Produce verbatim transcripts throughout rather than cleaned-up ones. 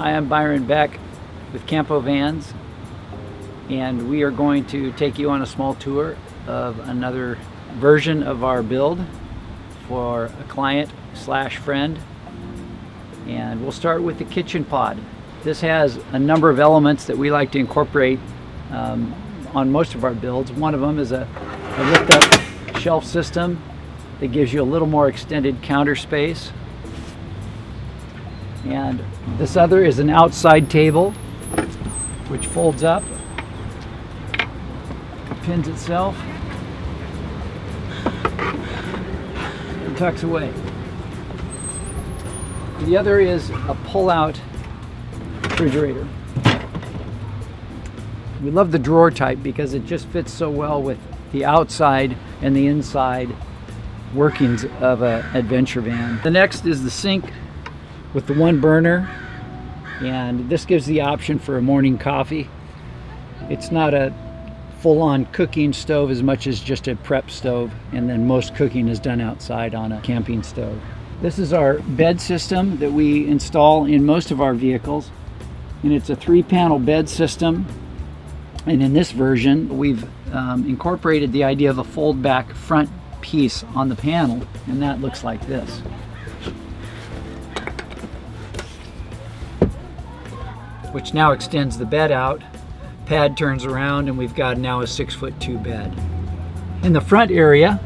Hi, I'm Byron Beck with Campo Vans, and we are going to take you on a small tour of another version of our build for a client slash friend. And we'll start with the kitchen pod. This has a number of elements that we like to incorporate um, on most of our builds. One of them is a, a lift up shelf system that gives you a little more extended counter space. And this other is an outside table which folds up, pins itself, and tucks away. The other is a pull-out refrigerator. We love the drawer type because it just fits so well with the outside and the inside workings of an adventure van. The next is the sink with the one burner, and this gives the option for a morning coffee. It's not a full-on cooking stove as much as just a prep stove, and then most cooking is done outside on a camping stove. This is our bed system that we install in most of our vehicles, and it's a three-panel bed system. And in this version, we've um, incorporated the idea of a fold-back front piece on the panel, and that looks like this. Which now extends the bed out, pad turns around, and we've got now a six foot two bed. In the front area,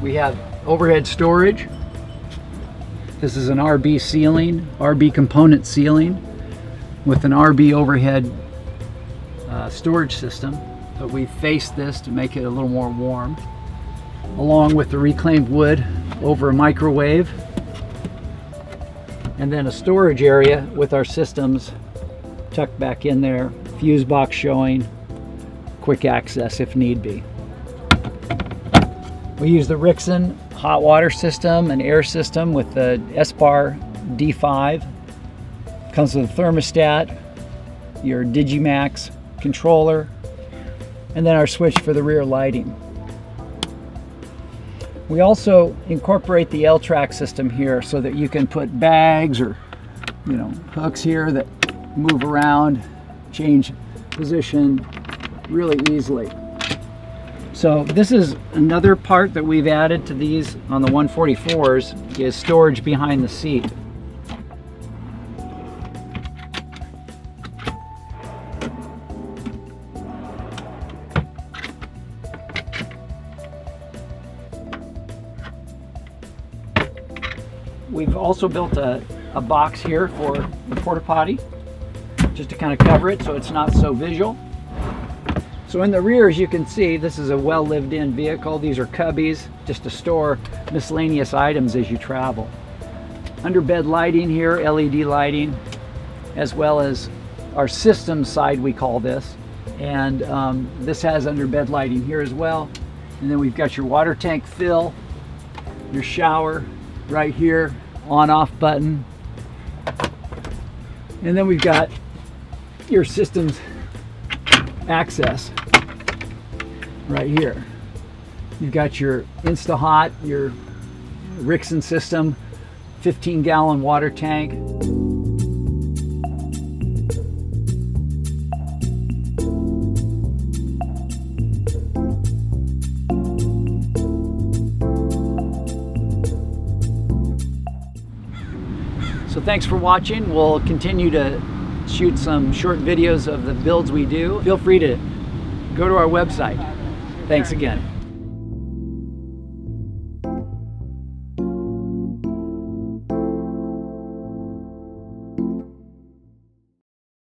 we have overhead storage. This is an R B ceiling, R B component ceiling, with an R B overhead uh, storage system, but we faced this to make it a little more warm, along with the reclaimed wood over a microwave, and then a storage area with our systems tucked back in there, fuse box showing, quick access if need be. We use the Rixen hot water system and air system with the S B A R D five. Comes with a thermostat, your Digimax controller, and then our switch for the rear lighting. We also incorporate the L-Track system here so that you can put bags or, you know, hooks here that move around, change position really easily. So this is another part that we've added to these on the one forty-fours, is storage behind the seat. We've also built a, a box here for the porta potty, just to kind of cover it so it's not so visual. So in the rear, as you can see, this is a well lived in vehicle. These are cubbies just to store miscellaneous items as you travel. Underbed lighting here, L E D lighting, as well as our system side, we call this. And um, this has underbed lighting here as well. And then we've got your water tank fill, your shower right here, on off button. And then we've got your system's access right here. You've got your InstaHot, your Rixen system, fifteen gallon water tank. So thanks for watching. We'll continue to shoot some short videos of the builds we do. Feel free to go to our website. Thanks again.